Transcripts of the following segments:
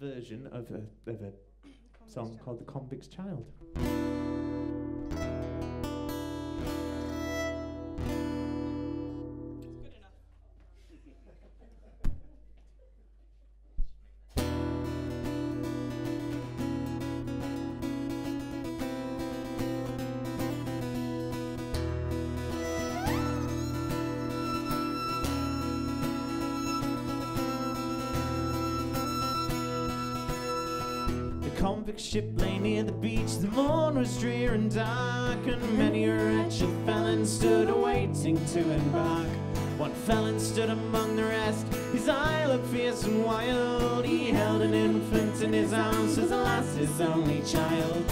version of a song called The Convict's Child. The convict ship lay near the beach. The morn was drear and dark, and many a wretched felon stood awaiting to embark. One felon stood among the rest, his eye looked fierce and wild. He held an infant in his arms, was alas his only child.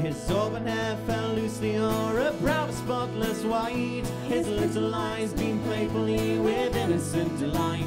His auburn hair fell loosely o'er a brow spotless white. His little eyes beamed playfully with innocent delight.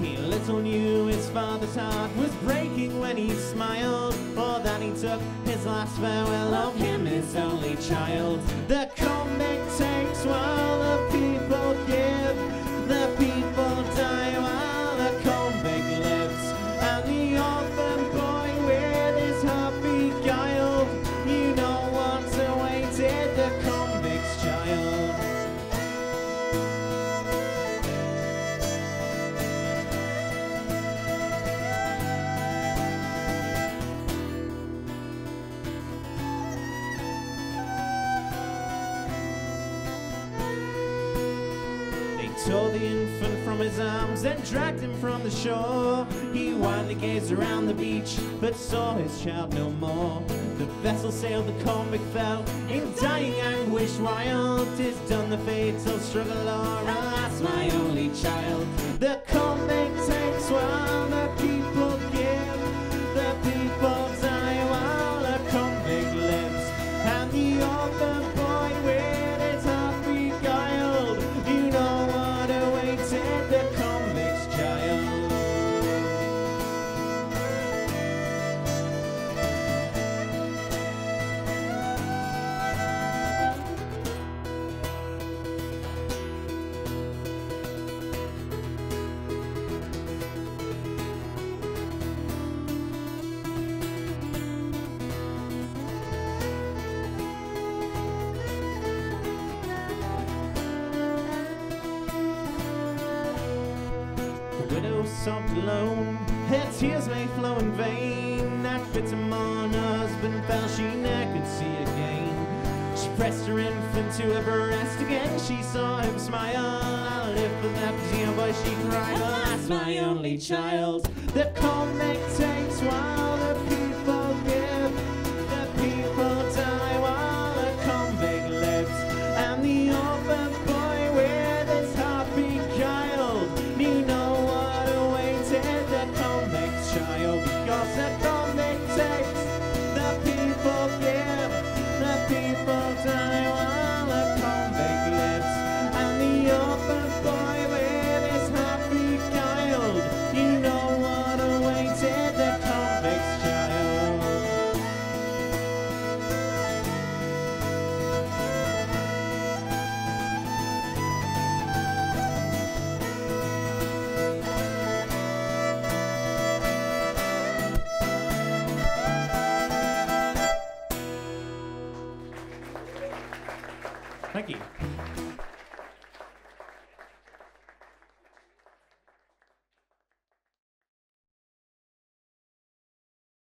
He little knew his father's heart was breaking when he smiled, for that he took his last farewell of him, his only child. The convict takes while the people give. The people die while the convict lives. And the orphan boy with his heart beguiled, you know what's awaited, the convict's child. They tore the infant from his arms and dragged him from the shore. He wildly gazed around the beach, but saw his child no more. The vessel sailed, the convict fell in dying anguish wild. 'Tis done the fatal struggle, or alas, my only child. The convict takes while the people give. The people die while the convict lives. And the orphan boy with his heart beguiled, you know what awaited, the convict's child. Widow sobbed alone, her tears may flow in vain. That bitter morn her husband fell, she ne'er could see again. She pressed her infant to her breast again, she saw him smile. I'll live for that dear boy, she cried, alas, my only child. The convict takes while the people give. The people die while the convict lives. And the orphan boy with his heart beguiled, you know child, because the convict takes, the people give, the people die while the convict lives, and the orphan boy with his heart beguiled, you know what awaited, the convict's child. Thank you.